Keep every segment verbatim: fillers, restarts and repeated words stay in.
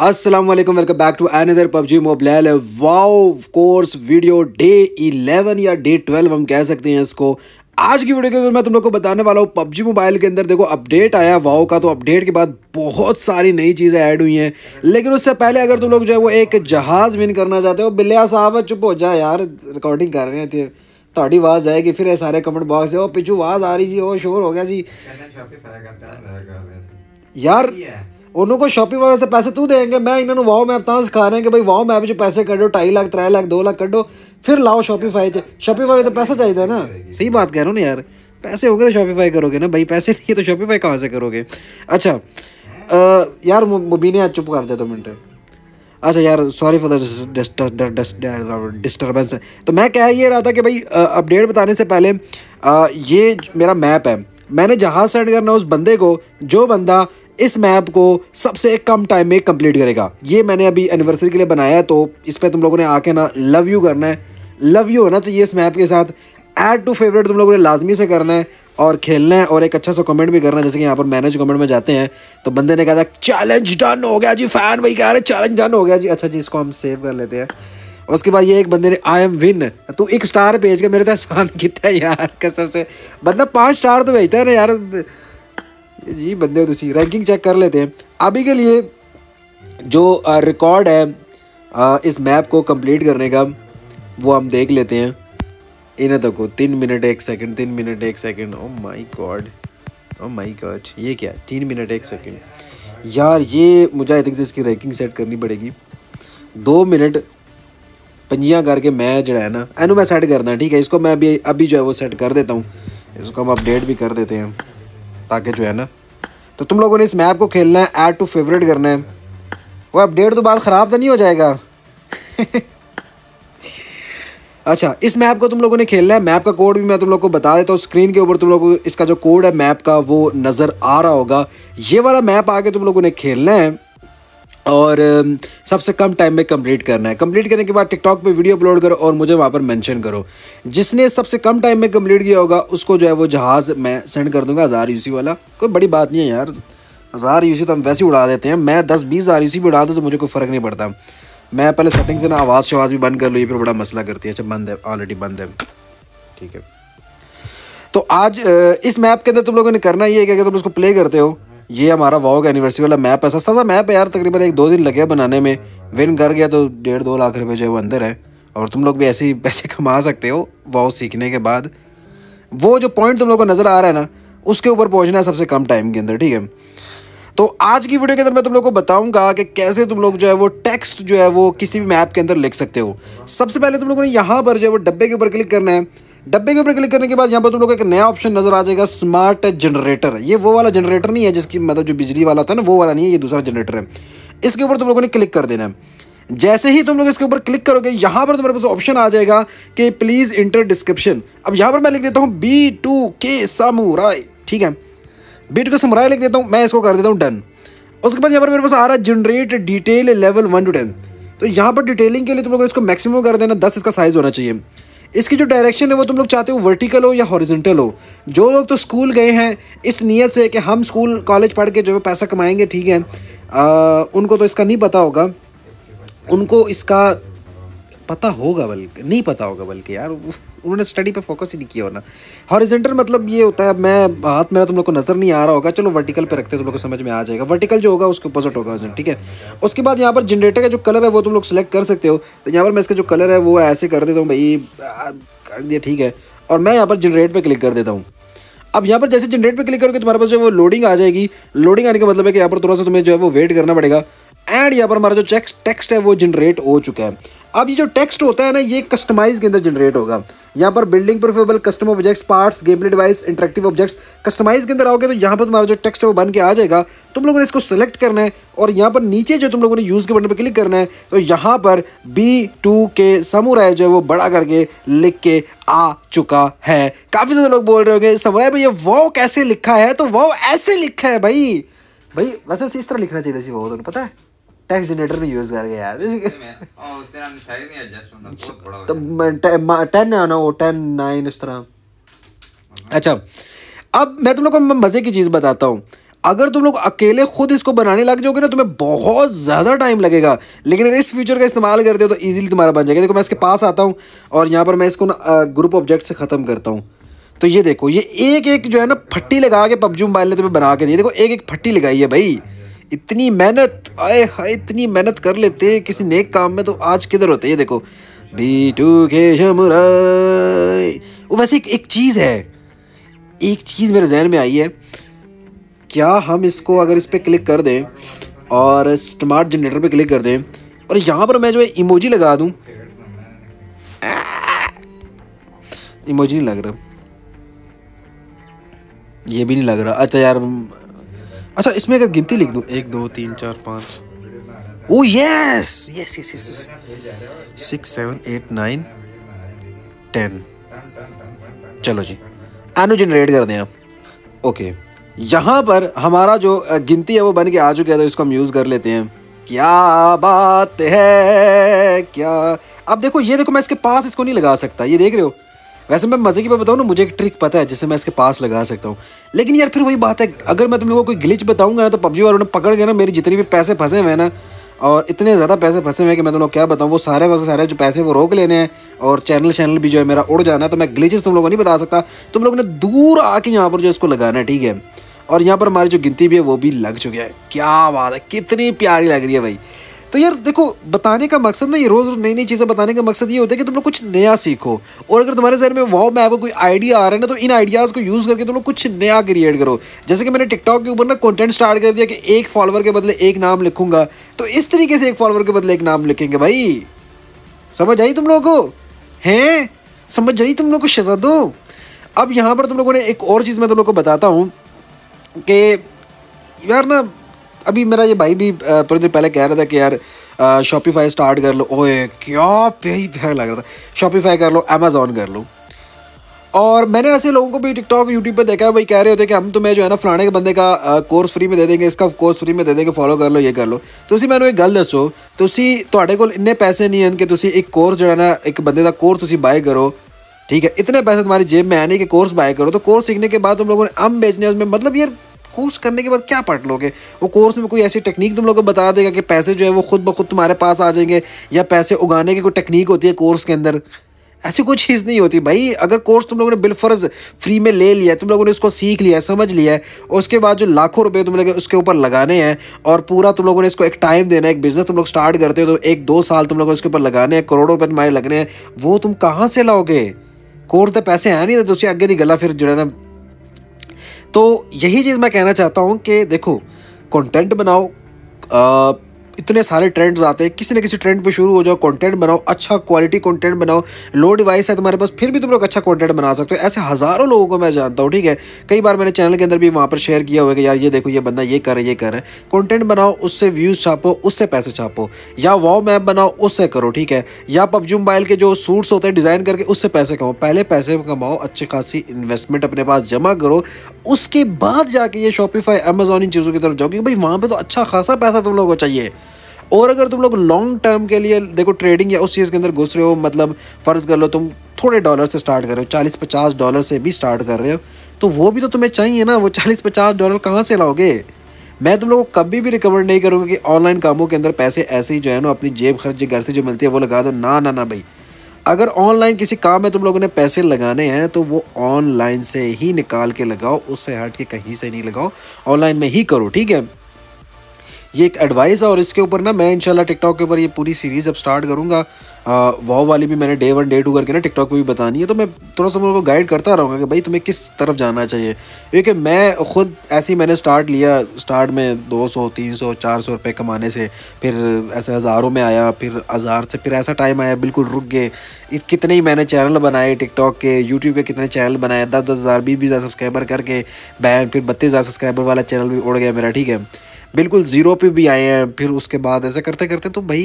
अस्सलाम वालेकुम, welcome back to another PUBG mobile wow course video day eleven या day twelve हम कह सकते हैं इसको। आज की वीडियो के अंदर मैं तुम लोग को बताने वाला हूँ पबजी मोबाइल के अंदर देखो अपडेट आया वाओ का, तो अपडेट के बाद बहुत सारी नई चीज़ें ऐड हुई हैं। लेकिन उससे पहले अगर तुम लोग जो है वो एक जहाज़ विन करना चाहते हो, बिल्लिया साहब चुप हो जाए यार, रिकॉर्डिंग कर रहे थे ਤੁਹਾਡੀ आवाज़ आएगी फिर सारे कमेंट बॉक्स से, वो पिछू आवाज़ आ रही सी, वो शोर हो गया सी यार। उन्होंने शॉपिफाई वाले पैसे तू देंगे, मैं इन्होंने वाओ मैप तो सिखा रहे हैं कि भाई वाओ मैप जो पैसे कढ़ो ढाई लाख त्रै लाख दो लाख कढ़ो फिर लाओ शॉपिफाई च। शॉपिफाई तो पैसा चाहिए ना, सही बात कह रहा हूँ ना यार, पैसे होंगे तो शॉपिफाई करोगे ना भाई, पैसे नहीं है तो शॉपिफाई कहाँ से करोगे। अच्छा यार मुबीन आज चुप कर जाए दो मिनट। अच्छा यार सॉरी फॉर द डिस्टर्बेंस। तो मैं कह ये रहा था कि भाई अपडेट बताने से पहले आ, ये मेरा मैप है, मैंने जहाज़ सेंड करना है उस बंदे को जो बंदा इस मैप को सबसे कम टाइम में कंप्लीट करेगा। ये मैंने अभी एनिवर्सरी के लिए बनाया है, तो इस पर तुम लोगों ने आके ना लव यू करना है, लव यू होना चाहिए इस मैप के साथ। ऐड टू फेवरेट तुम लोगों ने लाजमी से करना है और खेलना है, और एक अच्छा सा कमेंट भी करना है। जैसे कि यहाँ पर मैनेज कमेंट में जाते हैं तो बंदे ने कहा था चैलेंज डन हो गया जी, फैन भाई कह रहे चैलेंज डन हो गया जी। अच्छा जी इसको हम सेव कर लेते हैं। उसके बाद ये एक बंदे ने आई एम विन, तू एक स्टार भेज के मेरे तो आसान कितना यार, कसम से बंदा पाँच स्टार तो भेजता है ना यार जी बंदे हो। तुम रैंकिंग चेक कर लेते हैं अभी के लिए, जो रिकॉर्ड है इस मैप को कंप्लीट करने का वो हम देख लेते हैं। इन्हें देखो तीन मिनट एक सेकंड, तीन मिनट एक second, oh my god oh my God, ये क्या तीन मिनट एक सेकंड यार, ये मुझे आई थिंक इसकी रैंकिंग सेट करनी पड़ेगी। दो मिनट पंजियाँ करके मैं जड़ा है ना एनू मैं सेट करना, ठीक है इसको मैं अभी अभी जो है वो सेट कर देता हूँ, इसको हम अपडेट भी कर देते हैं ताकि जो है ना। तो तुम लोगों ने इस मैप को खेलना है, ऐड टू फेवरेट करना है, वो अपडेट तो बात ख़राब तो नहीं हो जाएगा अच्छा इस मैप को तुम लोगों ने खेलना है, मैप का कोड भी मैं तुम लोगों को बता देता हूँ स्क्रीन के ऊपर। तुम लोगों को इसका जो कोड है मैप का वो नज़र आ रहा होगा, ये वाला मैप आके तुम लोगों ने खेलना है और सबसे कम टाइम में कंप्लीट करना है। कंप्लीट करने के बाद टिकटॉक पे वीडियो अपलोड करो और मुझे वहाँ पर मेंशन करो, जिसने सबसे कम टाइम में कंप्लीट किया होगा उसको जो है वो जहाज़ मैं सेंड कर दूंगा हज़ार यूसी वाला। कोई बड़ी बात नहीं है यार, हज़ार यूसी तो हम वैसे ही उड़ा देते हैं, मैं दस बीस हज़ार यूसी भी उड़ा दूँ तो मुझे कोई फ़र्क नहीं पड़ता। मैं पहले सेटिंग से ना आवाज़ शवाज़ भी बंद कर लूँ, फिर बड़ा मसला करती है। अच्छा बंद है, ऑलरेडी बंद है, ठीक है। तो आज इस मैप के अंदर तुम लोगों ने करना ये है कि अगर तुम उसको प्ले करते हो, ये हमारा वाओ का एनिवर्सरी वाला मैप है, सस्ता सा मैप है यार, तकरीबन एक दो दिन लगे बनाने में। विन कर गया तो डेढ़ दो लाख रुपए जो है वो अंदर है, और तुम लोग भी ऐसे ही पैसे कमा सकते हो वाओ सीखने के बाद। वो जो पॉइंट तुम लोग को नज़र आ रहा है ना उसके ऊपर पहुंचना है सबसे कम टाइम के अंदर, ठीक है। तो आज की वीडियो के अंदर मैं तुम लोग को बताऊंगा कि कैसे तुम लोग जो है वो टेक्स्ट जो है वो किसी भी मैप के अंदर लिख सकते हो। सबसे पहले तुम लोगों ने यहाँ पर जो है वो डब्बे के ऊपर क्लिक करना है। डब्बे के ऊपर क्लिक करने के बाद यहाँ पर तुम लोग को एक नया ऑप्शन नजर आ जाएगा, स्मार्ट जनरेटर। ये वो वाला जनरेटर नहीं है जिसकी मतलब जो बिजली वाला होता है ना, वो वाला नहीं है, ये दूसरा जनरेटर है। इसके ऊपर तुम लोगों ने क्लिक कर देना है। जैसे ही तुम लोग इसके ऊपर क्लिक करोगे यहाँ पर तुम्हारे पास ऑप्शन आ जाएगा कि प्लीज़ इंटर डिस्क्रिप्शन। अब यहाँ पर मैं लिख देता हूँ बी टू के सामुराई, ठीक है बीट को समराया लिख देता हूँ, मैं इसको कर देता हूँ डन। उसके बाद यहाँ पर मेरे पास आ रहा है generate detail level one to ten. तो यहाँ पर डिटेलिंग के लिए तुम लोग इसको मैक्सिमम कर देना, दस इसका साइज़ होना चाहिए। इसकी जो डायरेक्शन है वो तुम लोग चाहते हो वर्टिकल हो या हॉरिजेंटल हो। जो लोग तो स्कूल गए हैं इस नीयत से कि हम स्कूल कॉलेज पढ़ के जो पैसा कमाएंगे, ठीक है आ, उनको तो इसका नहीं पता होगा, उनको इसका पता होगा बल्कि नहीं पता होगा बल्कि यार उन्होंने स्टडी पे फोकस ही नहीं किया होना। हॉरिजेंटल मतलब ये होता है, मैं हाथ मेरा तुम लोग को नज़र नहीं आ रहा होगा, चलो वर्टिकल पे रखते हैं, तुम लोग को समझ में आ जाएगा। वर्टिकल जो होगा उसके अपोजिट होगा, ठीक है। उसके बाद यहाँ पर जनरेटर का जो कलर है वो तुम लोग सेलेक्ट कर सकते हो। तो यहाँ पर मैं इसका जो कलर है वो ऐसे कर देता हूँ भाई, कर दिया ठीक है, और मैं यहाँ पर जनरेट पर क्लिक कर देता हूँ। अब यहाँ पर जैसे जनरेट पर क्लिक करोगे तुम्हारे पास जो वो लोडिंग आ जाएगी। लोडिंग आने का मतलब है कि यहाँ पर थोड़ा सा तुम्हें जो है वो वेट करना पड़ेगा। एंड यहाँ पर हमारा जो टेक्स्ट है वो जनरेट हो चुका है। अब ये जो टेक्स्ट होता है ना ये कस्टमाइज के अंदर जनरेट होगा। यहाँ पर building preferable custom objects parts game play device interactive objects customise के अंदर आओगे तो यहाँ पर तुम्हारा जो टेक्स्ट है वो बन के आ जाएगा। तुम लोगों ने इसको सेलेक्ट करना है और यहाँ पर नीचे जो तुम लोगों ने यूज़ के बटन पर क्लिक करना है। तो यहाँ पर बी टू के समुराय जो है वो बड़ा करके लिख के आ चुका है। काफ़ी ज़्यादा लोग बोल रहे होंगे समुराय भाई ये वाओ कैसे लिखा है, तो वाओ ऐसे लिखा है भाई भाई वैसे इस तरह लिखना चाहिए सी वाओ, तुम्हें पता है टैक्स जनरेटर नहीं यूज़ कर गया तो टेन आना हो टेन नाइन उस तरह। अच्छा अब मैं तुम लोग को मज़े की चीज़ बताता हूँ। अगर तुम लोग अकेले खुद इसको बनाने लग जाओगे ना तुम्हें बहुत ज़्यादा टाइम लगेगा, लेकिन अगर इस फीचर का इस्तेमाल करते हो तो ईजिली तुम्हारा बन जाएगा। देखो मैं इसके पास आता हूँ और यहाँ पर मैं इसको ना ग्रुप ऑब्जेक्ट से ख़त्म करता हूँ, तो ये देखो ये एक एक जो है ना फट्टी लगा के पबजी मोबाइल ने तुम्हें बना के दी। देखो एक एक फट्टी लगाई है भाई, इतनी मेहनत, आए हाय इतनी मेहनत कर लेते किसी नेक काम में तो आज किधर होते। ये देखो बी टू के समुराई। वो वैसे एक, एक चीज़ है, एक चीज़ मेरे जहन में आई है, क्या हम इसको अगर इस पर क्लिक कर दें और स्मार्ट जनरेटर पे क्लिक कर दें और यहाँ पर मैं जो है इमोजी लगा दूँ। इमोजी नहीं लग रहा, ये भी नहीं लग रहा। अच्छा यार, अच्छा इसमें अगर गिनती लिख दूँ एक दो तीन चार पाँच, oh yes yes yes yes six seven eight nine ten. चलो जी एनो जनरेट कर दें आप। ओके यहाँ पर हमारा जो गिनती है वो बन के आ चुका है, तो इसको हम यूज़ कर लेते हैं। क्या बात है क्या। अब देखो ये देखो मैं इसके पास इसको नहीं लगा सकता, ये देख रहे हो। वैसे मैं मज़े की बात बताऊँ ना, मुझे एक ट्रिक पता है जिससे मैं इसके पास लगा सकता हूँ, लेकिन यार फिर वही बात है अगर मैं तुम्हें वो कोई ग्लिच बताऊँगा ना तो पबजी वालों ने पकड़ के ना मेरे जितने भी पैसे फंसे हुए हैं ना, और इतने ज़्यादा पैसे फंसे हुए हैं कि मैं तुम लोग क्या बताऊँ, वो सारे वैसे सारे जो पैसे वो रोक लेने हैं और चैनल चैनल भी जो है मेरा उड़ जाना है। तो मैं ग्लिचेस तुम लोगों को नहीं बता सकता, तुम लोगों ने दूर आके यहाँ पर जो इसको लगाना है, ठीक है। और यहाँ पर हमारी जो गिनती भी है वो भी लग चुकी है। क्या बात है, कितनी प्यारी लग रही है भाई। तो यार देखो बताने का मकसद ना, ये रोज़ रोज़ नई नई चीज़ें बताने का मकसद ये होता है कि तुम लोग कुछ नया सीखो, और अगर तुम्हारे जहन में वाव में आपको कोई आइडिया आ रहा है ना तो इन आइडियाज़ को यूज़ करके तुम लोग कुछ नया क्रिएट करो। जैसे कि मैंने टिकटॉक के ऊपर ना कंटेंट स्टार्ट कर दिया कि एक फॉलोवर के बदले एक नाम लिखूंगा, तो इस तरीके से एक फॉलोवर के बदले एक नाम लिखेंगे भाई। समझ आई तुम लोगों को, हैं समझ आई तुम लोग को शहजादो। अब यहाँ पर तुम लोगों ने एक और चीज़ मैं तुम लोग को बताता हूँ कि यार ना अभी मेरा ये भाई भी थोड़ी देर पहले कह रहा था कि यार शॉपिफाई स्टार्ट कर लो। ओए क्या प्यारी प्यारा लग रहा था, शॉपिफाई कर लो, अमेज़ॉन कर लो। और मैंने ऐसे लोगों को भी टिकटॉक यूट्यूब पे देखा है, भाई कह रहे होते हैं कि हम तुम्हें जो है ना फलाने के बंदे का कोर्स फ्री में दे देंगे, इसका कोर्स फ्री में दे देंगे, फॉलो कर लो, ये कर लो। तो उसी मैंने एक गल दसो, तो उसी थोड़े को इन्ने पैसे नहीं हैं कि तुम एक कोर्स जो है ना एक बंदे का कोर्स तुम बाय करो, ठीक है। इतने पैसे तुम्हारी जेब में है नहीं कि कोर्स बाय करो, तो कोर्स सीखने के बाद तुम लोगों ने अम बेचने उसमें, मतलब यार कोर्स करने के बाद क्या पढ़ लोगे। वो कोर्स में कोई ऐसी टेक्निक तुम लोग को बता देगा कि पैसे जो है वो खुद ब खुद तुम्हारे पास आ जाएंगे, या पैसे उगाने की कोई टेक्निक होती है कोर्स के अंदर, ऐसी कोई चीज़ नहीं होती भाई। अगर कोर्स तुम लोगों ने बिलफर्ज फ्री में ले लिया, तुम लोगों ने उसको सीख लिया है, समझ लिया है, और उसके बाद जो लाखों रुपए तुम लोग उसके ऊपर लगाने हैं और पूरा तुम लोगों ने इसको एक टाइम देना है। एक बिज़नेस तुम लोग स्टार्ट करते हो तो एक दो साल तुम लोगों ने उसके ऊपर लगाने हैं, करोड़ों रुपये तुम्हारे लगने हैं, वो तुम कहाँ से लाओगे। कोर्स तो पैसे हैं नहीं, तो उससे आगे दी गला फिर जो है ना। तो यही चीज़ मैं कहना चाहता हूँ कि देखो कंटेंट बनाओ, आ, इतने सारे ट्रेंड्स आते हैं, किसी न किसी ट्रेंड पे शुरू हो जाओ, कंटेंट बनाओ, अच्छा क्वालिटी कंटेंट बनाओ। लो डिवाइस है तुम्हारे पास फिर भी तुम लोग अच्छा कंटेंट बना सकते हो, ऐसे हज़ारों लोगों को मैं जानता हूँ, ठीक है। कई बार मैंने चैनल के अंदर भी वहाँ पर शेयर किया हुआ कि यार ये देखो ये बंदा ये कर रहा है ये कर रहा है। कंटेंट बनाओ, उससे व्यूज़ छापो, उससे पैसे छापो, या वाओ मैप बनाओ उससे करो, ठीक है, या पबजी मोबाइल के जो सूट्स होते हैं डिज़ाइन करके उससे पैसे कमाओ। पहले पैसे कमाओ, अच्छी खासी इन्वेस्टमेंट अपने पास जमा करो, उसके बाद जाके ये शॉपिफाई अमेज़ॉन इन चीज़ों की तरफ जाओ, क्योंकि भाई वहाँ पर तो अच्छा खासा पैसा तुम लोगों को चाहिए। और अगर तुम लोग लॉन्ग टर्म के लिए देखो ट्रेडिंग या उस चीज़ के अंदर घुस रहे हो, मतलब फ़र्ज़ कर लो तुम थोड़े डॉलर से स्टार्ट कर रहे हो, चालीस पचास डॉलर से भी स्टार्ट कर रहे हो, तो वो भी तो तुम्हें चाहिए ना। वो चालीस पचास डॉलर कहाँ से लाओगे। मैं तुम लोगों को कभी भी रिकमेंड नहीं करूँगा कि ऑनलाइन कामों के अंदर पैसे ऐसे ही जो है ना अपनी जेब खर्च घर से जो मिलती है वो लगा दो, ना ना ना भाई। अगर ऑनलाइन किसी काम में तुम लोगों ने पैसे लगाने हैं तो वो ऑनलाइन से ही निकाल के लगाओ, उससे हट के कहीं से नहीं लगाओ, ऑनलाइन में ही करो, ठीक है। ये एक एडवाइस है, और इसके ऊपर ना मैं इंशाल्लाह टिकटॉक के ऊपर ये पूरी सीरीज़ अब स्टार्ट करूँगा। वाओ वाली भी मैंने डे वन डे टू करके ना टिकटॉक पे भी बतानी है, तो मैं थोड़ा सा लोगों को गाइड करता रहूँगा कि भाई तुम्हें किस तरफ जाना चाहिए, क्योंकि मैं खुद ऐसे ही मैंने स्टार्ट लिया, स्टार्ट में दो सौ तीन सौ चार सौ रुपये कमाने से, फिर ऐसे हज़ारों में आया, फिर हज़ार से, फिर ऐसा टाइम आया बिल्कुल रुक गए। कितने ही मैंने चैनल बनाए टिकटॉक के, यूट्यूब के कितने चैनल बनाए, दस दस हज़ार बीस बीस हज़ार सब्सक्राइबर करके बैन, फिर बत्तीस हज़ार सब्सक्राइबर वाला चैनल भी उड़ गया मेरा, ठीक है, बिल्कुल ज़ीरो पे भी आए हैं। फिर उसके बाद ऐसे करते करते तो भाई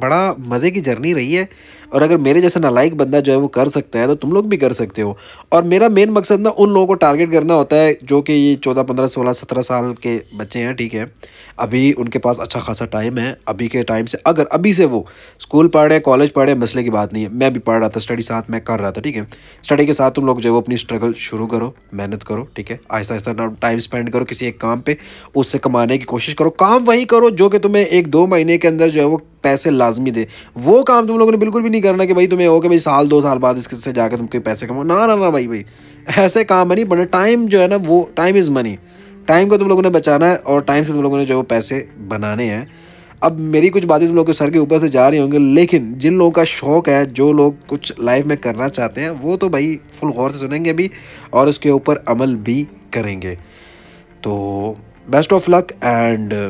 बड़ा मज़े की जर्नी रही है। और अगर मेरे जैसा नालायक बंदा जो है वो कर सकता है तो तुम लोग भी कर सकते हो। और मेरा मेन मकसद ना उन लोगों को टारगेट करना होता है जो कि ये चौदह पंद्रह सोलह सत्रह साल के बच्चे हैं, ठीक है, अभी उनके पास अच्छा खासा टाइम है। अभी के टाइम से अगर अभी से वो स्कूल पढ़े कॉलेज पढ़े मसले की बात नहीं है। मैं भी पढ़ रहा था, स्टडी साथ में कर रहा था, ठीक है। स्टडी के साथ तुम लोग जो है वो अपनी स्ट्रगल शुरू करो, मेहनत करो, ठीक है, आहिस्ता आहिस्ता टाइम स्पेंड करो किसी एक काम पर, उससे कमाने की कोशिश करो। काम वही करो जो कि तुम्हें एक दो महीने के अंदर जो है वो पैसे लाजमी दे। वो काम तुम लोगों ने बिल्कुल भी नहीं करना कि भाई तुम्हें हो कि भाई साल दो साल बाद इससे जाकर तुम कोई पैसे कमाओ, ना ना ना भाई भाई ऐसे काम है नहीं बनना। टाइम जो है ना वो टाइम इज़ मनी, टाइम को तुम लोगों ने बचाना है और टाइम से तुम लोगों ने जो है वो पैसे बनाने हैं। अब मेरी कुछ बातें तुम लोगों के सर के ऊपर से जा रही होंगी, लेकिन जिन लोगों का शौक़ है, जो लोग कुछ लाइफ में करना चाहते हैं, वो तो भाई फुल गौर से सुनेंगे अभी और उसके ऊपर अमल भी करेंगे। तो बेस्ट ऑफ लक। एंड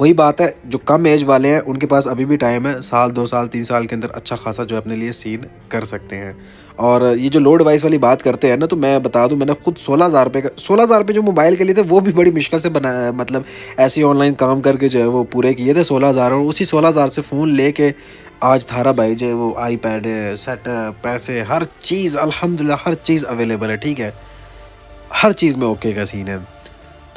वही बात है, जो कम एज वाले हैं उनके पास अभी भी टाइम है, साल दो साल तीन साल के अंदर अच्छा खासा जो अपने लिए सीन कर सकते हैं। और ये जो लोड वाइस वाली बात करते हैं ना, तो मैं बता दूं मैंने खुद सोलह हज़ार रुपये का सोलह हज़ार रुपये जो मोबाइल के लिए थे वो भी बड़ी मुश्किल से बनाया, मतलब ऐसे ऑनलाइन काम करके जो है वो पूरे किए थे सोलह हज़ार। और उसी सोलह हज़ार से फ़ोन ले कर आज थारा भाई जो है वो आई पैड सेट पैसे हर चीज़ अल्हम्दुलिल्लाह हर चीज़ अवेलेबल है, ठीक है, हर चीज़ में ओके का सीन है।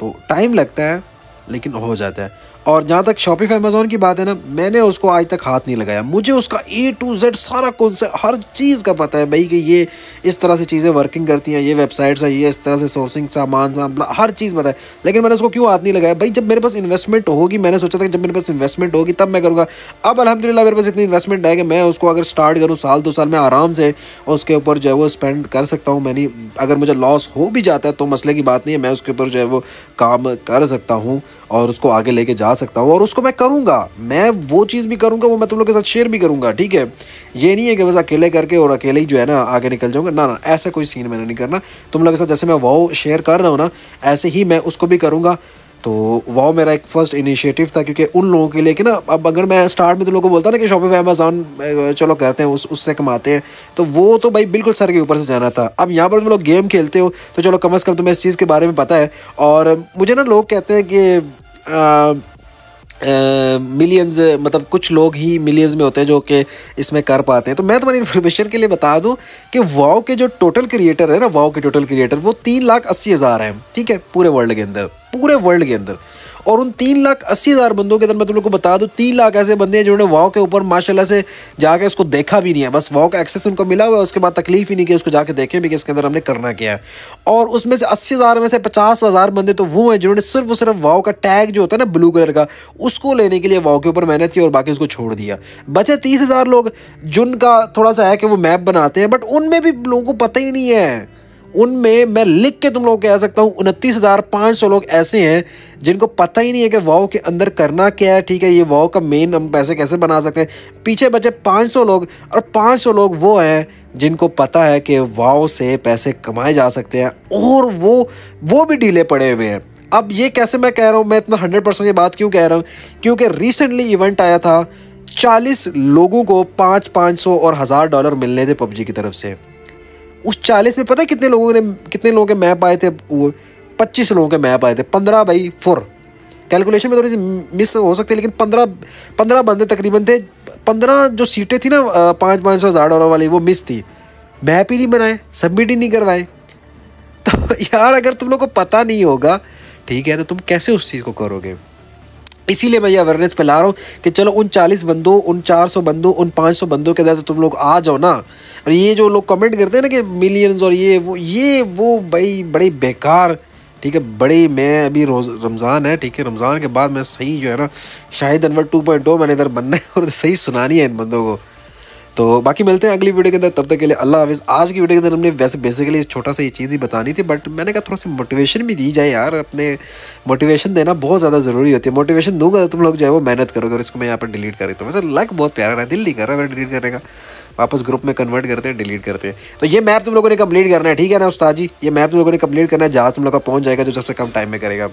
तो टाइम लगता है लेकिन हो जाता है। और जहाँ तक शॉपिफाई अमेज़ॉन की बात है ना, मैंने उसको आज तक हाथ नहीं लगाया। मुझे उसका ए टू जेड सारा कॉन्सेप्ट हर चीज़ का पता है भाई कि ये इस तरह से चीज़ें वर्किंग करती हैं, ये वेबसाइट्स है, ये इस तरह से सोर्सिंग सामान हर चीज़ पता है, लेकिन मैंने उसको क्यों हाथ नहीं लगाया भाई। जब मेरे पास इन्वेस्टमेंट होगी, मैंने सोचा था कि जब मेरे पास इन्वेस्टमेंट होगी तब मैं करूँगा। अब अल्हम्दुलिल्लाह मेरे पास इतनी इन्वेस्टमेंट है कि मैं उसको अगर स्टार्ट करूँ साल दो साल में आराम से उसके ऊपर जो है वो स्पेंड कर सकता हूँ। मैंने अगर मुझे लॉस हो भी जाता है तो मसले की बात नहीं है, मैं उसके ऊपर जो है वो काम कर सकता हूँ और उसको आगे लेके जा सकता हूँ। और उसको मैं करूँगा, मैं वो चीज़ भी करूँगा, वो मैं तुम लोग के साथ शेयर भी करूँगा, ठीक है। ये नहीं है कि बस अकेले करके और अकेले ही जो है ना आगे निकल जाऊँगा, ना ना ऐसा कोई सीन मैंने नहीं करना। तुम लोग के साथ जैसे मैं वाओ शेयर कर रहा हूँ ना, ऐसे ही मैं उसको भी करूँगा। तो वाओ मेरा एक फ़र्स्ट इनिशिएटिव था, क्योंकि उन लोगों के लिए कि ना, अब अगर मैं स्टार्ट में तो लोगों को बोलता ना कि शॉपिफाई अमेज़ॉन चलो करते हैं, उस उससे कमाते हैं, तो वो तो भाई बिल्कुल सर के ऊपर से जाना था। अब यहाँ पर तुम लोग गेम खेलते हो तो चलो कम अज़ कम तुम्हें इस चीज़ के बारे में पता है। और मुझे ना लोग कहते हैं कि मिलियंस uh, मतलब कुछ लोग ही मिलियंस में होते हैं जो कि इसमें कर पाते हैं। तो मैं तुम्हारी इन्फॉर्मेशन के लिए बता दूं कि वाओ के जो टोटल क्रिएटर है ना, वाओ के टोटल क्रिएटर वो तीन लाख अस्सी हज़ार हैं, ठीक है, पूरे वर्ल्ड के अंदर, पूरे वर्ल्ड के अंदर। और उन तीन लाख अस्सी हज़ार बंदों के अंदर मैं तुम लोग को बता दूं तीन लाख ऐसे बंदे हैं जिन्होंने वाओ के ऊपर माशाल्लाह से जाके उसको देखा भी नहीं है, बस वाओ का एक्सेस उनको मिला हुआ है, उसके बाद तकलीफ ही नहीं कि उसको जाके देखें भी कि इसके अंदर हमने करना क्या है। और उसमें से अस्सी हज़ार में से पचास हज़ार बंदे तो वो हैं जिन्होंने सिर्फ और सिर्फ वाओ का टैग जो होता है ना ब्लू कलर का, उसको लेने के लिए वाओ के ऊपर मेहनत की और बाकी उसको छोड़ दिया। बचे तीस हज़ार लोग जिनका थोड़ा सा है कि वो मैप बनाते हैं, बट उनमें भी लोगों को पता ही नहीं है। उनमें मैं लिख के तुम लोगों को कह सकता हूँ उनतीस हज़ार पाँच सौ लोग ऐसे हैं जिनको पता ही नहीं है कि वाओ के अंदर करना क्या है, ठीक है, ये वाओ का मेन हम पैसे कैसे बना सकते हैं। पीछे बचे पाँच सौ लोग, और पाँच सौ लोग वो हैं जिनको पता है कि वाओ से पैसे कमाए जा सकते हैं और वो वो भी ढीले पड़े हुए हैं। अब ये कैसे मैं कह रहा हूँ, मैं इतना हंड्रेड परसेंट ये बात क्यों कह रहा हूँ, क्योंकि रिसेंटली इवेंट आया था, चालीस लोगों को पाँच पाँच सौ और हज़ार डॉलर मिलने थे पबजी की तरफ से। उस चालीस में पता है कितने लोगों ने कितने लोगों के मैप आए थे, वो पच्चीस लोगों के मैप आए थे, पंद्रह बाई फोर कैलकुलेशन में थोड़ी सी मिस हो सकती है, लेकिन पंद्रह पंद्रह बंदे तकरीबन थे। पंद्रह जो सीटें थी ना पाँच पाँच सौ हज़ार डॉलर वाली, वो मिस थी, मैप ही नहीं बनाए, सबमिट ही नहीं करवाए। तो यार अगर तुम लोग को पता नहीं होगा, ठीक है, तो तुम कैसे उस चीज़ को करोगे। इसीलिए मैं ये अवेयरनेस फैला रहा हूँ कि चलो उन चालीस बंदों, उन चार सौ बंदों, उन पाँच सौ बंदों के अंदर तो तुम लोग आ जाओ ना। और ये जो लोग कमेंट करते हैं ना कि मिलियंस और ये वो ये वो भाई बड़े बेकार, ठीक है, बड़े मैं अभी रोज़ रमज़ान है, ठीक है, रमज़ान के बाद मैं सही जो है ना Shahid Anwar two point O मैंने इधर बनना है और सही सुनानी है इन बंदों को। तो बाकी मिलते हैं अगली वीडियो के अंदर, तब तक के लिए अल्लाह हाफिज़। आज की वीडियो के अंदर हमने वैसे बेसिकली इस छोटा सा ये चीज़ ही बतानी थी, बट मैंने कहा थोड़ा सा मोटिवेशन भी दी जाए यार, अपने मोटिवेशन देना बहुत ज़्यादा ज़रूरी होती है। मोटिवेशन दूंगा तो तुम लोग जो है वो मेहनत करोगे। और इसको मैं यहाँ पर डिलीट कर देता हूँ, वैसे लग बहुत प्यारा रहा, दिल नहीं कर रहा है डिलीट करने का, वापस ग्रुप में कन्वर्ट करते हैं, डिलीट करते हैं। तो ये मैप तुम लोगों ने कम्प्लीट करना है, ठीक है ना उस्ताद जी, ये मैप तुम लोगों ने कम्प्लीट करना है, जहाँ तुम लोग का पहुँच जाएगा जो सबसे कम टाइम में करेगा।